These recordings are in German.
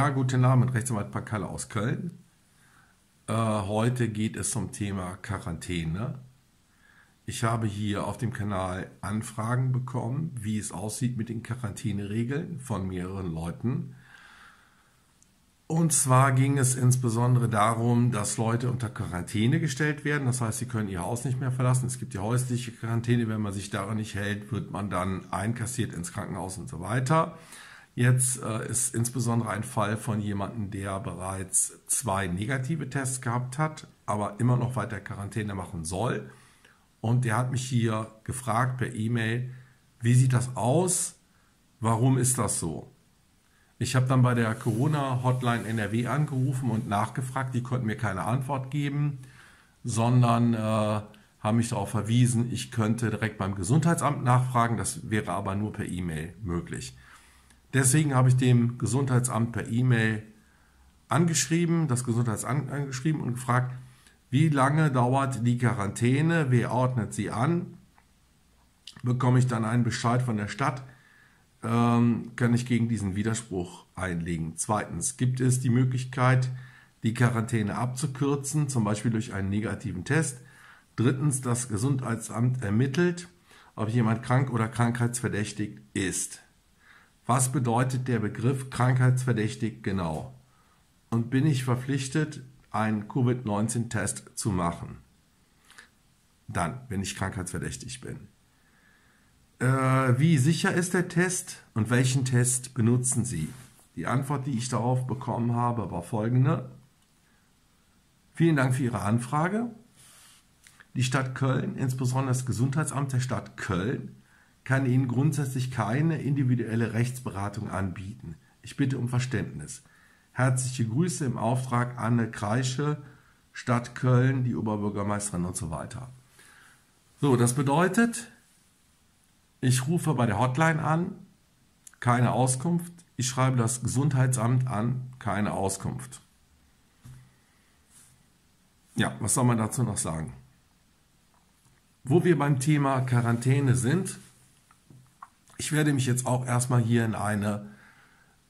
Ja, guten Abend, Rechtsanwalt Pankalla aus Köln. Heute geht es zum Thema Quarantäne. Ich habe hier auf dem Kanal Anfragen bekommen, wie es aussieht mit den Quarantäneregeln von mehreren Leuten. Und zwar ging es insbesondere darum, dass Leute unter Quarantäne gestellt werden. Das heißt, sie können ihr Haus nicht mehr verlassen. Es gibt die häusliche Quarantäne. Wenn man sich daran nicht hält, wird man dann einkassiert ins Krankenhaus und so weiter. Jetzt ist insbesondere ein Fall von jemandem, der bereits 2 negative Tests gehabt hat, aber immer noch weiter Quarantäne machen soll. Und der hat mich hier gefragt per E-Mail, wie sieht das aus? Warum ist das so? Ich habe dann bei der Corona-Hotline NRW angerufen und nachgefragt. Die konnten mir keine Antwort geben, sondern haben mich darauf verwiesen, ich könnte direkt beim Gesundheitsamt nachfragen. Das wäre aber nur per E-Mail möglich. Deswegen habe ich dem Gesundheitsamt per E-Mail angeschrieben, das Gesundheitsamt angeschrieben und gefragt, wie lange dauert die Quarantäne, wer ordnet sie an, bekomme ich dann einen Bescheid von der Stadt, kann ich gegen diesen Widerspruch einlegen. Zweitens, gibt es die Möglichkeit, die Quarantäne abzukürzen, zum Beispiel durch einen negativen Test. Drittens, das Gesundheitsamt ermittelt, ob jemand krank oder krankheitsverdächtig ist. Was bedeutet der Begriff krankheitsverdächtig genau? Und bin ich verpflichtet, einen Covid-19-Test zu machen? Dann, wenn ich krankheitsverdächtig bin. Wie sicher ist der Test und welchen Test benutzen Sie? Die Antwort, die ich darauf bekommen habe, war folgende. Vielen Dank für Ihre Anfrage. Die Stadt Köln, insbesondere das Gesundheitsamt der Stadt Köln, kann Ihnen grundsätzlich keine individuelle Rechtsberatung anbieten. Ich bitte um Verständnis. Herzliche Grüße im Auftrag Anne Kreische, Stadt Köln, die Oberbürgermeisterin und so weiter. So, das bedeutet, ich rufe bei der Hotline an, keine Auskunft. Ich schreibe das Gesundheitsamt an, keine Auskunft. Ja, was soll man dazu noch sagen? Wo wir beim Thema Quarantäne sind, ich werde mich jetzt auch erstmal hier in eine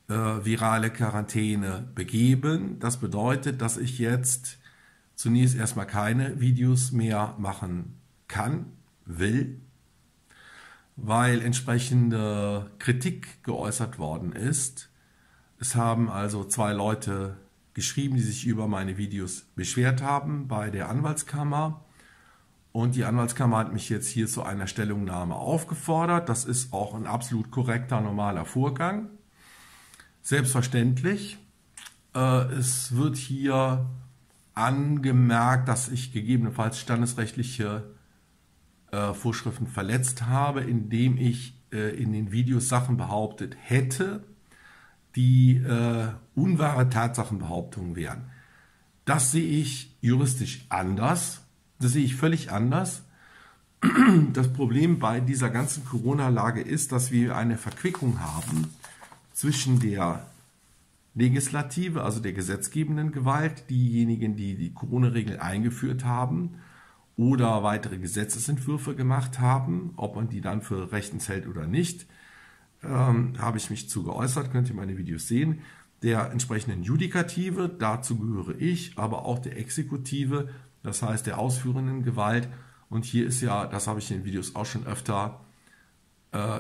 virale Quarantäne begeben. Das bedeutet, dass ich jetzt zunächst erstmal keine Videos mehr machen kann, will, weil entsprechende Kritik geäußert worden ist. Es haben also 2 Leute geschrieben, die sich über meine Videos beschwert haben bei der Anwaltskammer. Und die Anwaltskammer hat mich jetzt hier zu einer Stellungnahme aufgefordert. Das ist auch ein absolut korrekter, normaler Vorgang. Selbstverständlich. Es wird hier angemerkt, dass ich gegebenenfalls standesrechtliche Vorschriften verletzt habe, indem ich in den Videos Sachen behauptet hätte, die unwahre Tatsachenbehauptungen wären. Das sehe ich juristisch anders. Das sehe ich völlig anders. Das Problem bei dieser ganzen Corona-Lage ist, dass wir eine Verquickung haben zwischen der Legislative, also der gesetzgebenden Gewalt, diejenigen, die die Corona-Regeln eingeführt haben oder weitere Gesetzesentwürfe gemacht haben, ob man die dann für rechtens hält oder nicht, habe ich mich zu geäußert, könnt ihr meine Videos sehen, der entsprechenden Judikative, dazu gehöre ich, aber auch der Exekutive, das heißt der ausführenden Gewalt. Und hier ist ja, das habe ich in den Videos auch schon öfter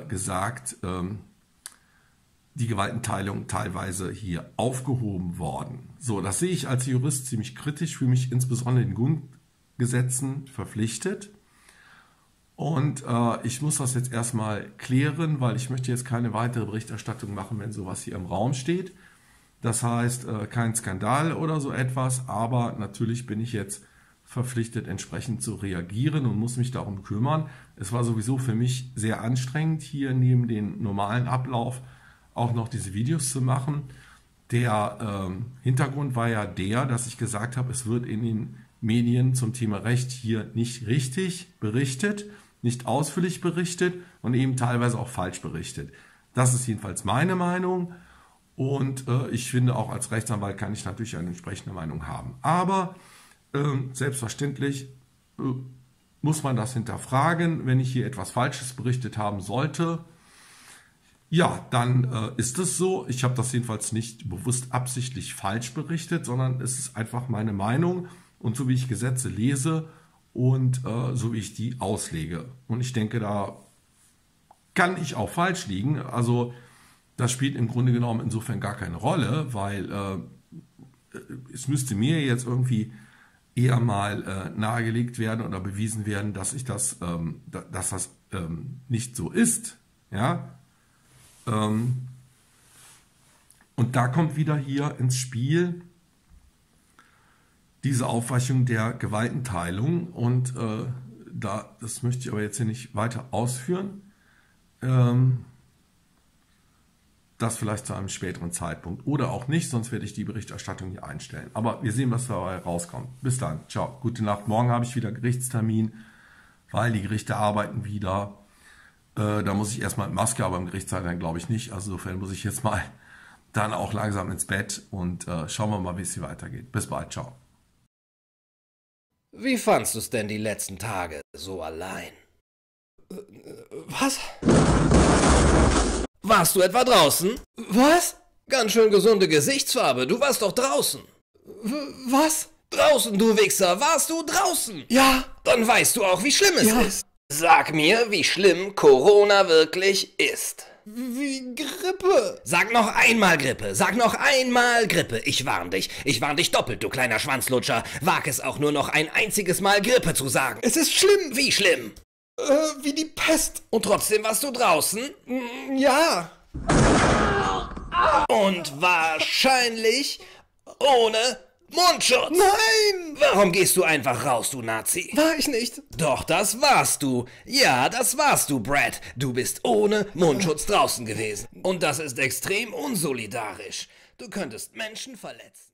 gesagt, die Gewaltenteilung teilweise hier aufgehoben worden. So, das sehe ich als Jurist ziemlich kritisch, fühle mich insbesondere den Grundgesetzen verpflichtet. Und ich muss das jetzt erstmal klären, weil ich möchte jetzt keine weitere Berichterstattung machen, wenn sowas hier im Raum steht. Das heißt, kein Skandal oder so etwas, aber natürlich bin ich jetzt verpflichtet, entsprechend zu reagieren und muss mich darum kümmern. Es war sowieso für mich sehr anstrengend, hier neben dem normalen Ablauf auch noch diese Videos zu machen. Der Hintergrund war ja der, dass ich gesagt habe, es wird in den Medien zum Thema Recht hier nicht richtig berichtet, nicht ausführlich berichtet und eben teilweise auch falsch berichtet. Das ist jedenfalls meine Meinung. Und ich finde, auch als Rechtsanwalt kann ich natürlich eine entsprechende Meinung haben. Aber selbstverständlich muss man das hinterfragen, wenn ich hier etwas Falsches berichtet haben sollte. Ja, dann ist es so. Ich habe das jedenfalls nicht bewusst absichtlich falsch berichtet, sondern es ist einfach meine Meinung und so wie ich Gesetze lese und so wie ich die auslege. Und ich denke, da kann ich auch falsch liegen. Also das spielt im Grunde genommen insofern gar keine Rolle, weil es müsste mir jetzt irgendwie eher mal nahegelegt werden oder bewiesen werden, dass ich das, dass das nicht so ist. Ja. Und da kommt wieder hier ins Spiel diese Aufweichung der Gewaltenteilung und das möchte ich aber jetzt hier nicht weiter ausführen, das vielleicht zu einem späteren Zeitpunkt oder auch nicht, sonst werde ich die Berichterstattung hier einstellen. Aber wir sehen, was dabei rauskommt. Bis dann, ciao, gute Nacht, morgen habe ich wieder Gerichtstermin, weil die Gerichte arbeiten wieder. Da muss ich erstmal mit Maske, aber im Gericht sein dann glaube ich nicht. Also insofern muss ich jetzt mal dann auch langsam ins Bett und schauen wir mal, wie es hier weitergeht. Bis bald, ciao. Wie fandst du es denn die letzten Tage so allein? Was? Warst du etwa draußen? Was? Ganz schön gesunde Gesichtsfarbe, du warst doch draußen. Was? Draußen, du Wichser, warst du draußen? Ja. Dann weißt du auch, wie schlimm es ist. Sag mir, wie schlimm Corona wirklich ist. Wie Grippe. Sag noch einmal Grippe, sag noch einmal Grippe. Ich warn dich doppelt, du kleiner Schwanzlutscher. Wag es auch nur noch ein einziges Mal Grippe zu sagen. Es ist schlimm. Wie schlimm? Wie die Pest. Und trotzdem warst du draußen? Ja. Und wahrscheinlich ohne Mundschutz! Nein! Warum gehst du einfach raus, du Nazi? War ich nicht. Doch, das warst du. Ja, das warst du, Brad. Du bist ohne Mundschutz draußen gewesen. Und das ist extrem unsolidarisch. Du könntest Menschen verletzen.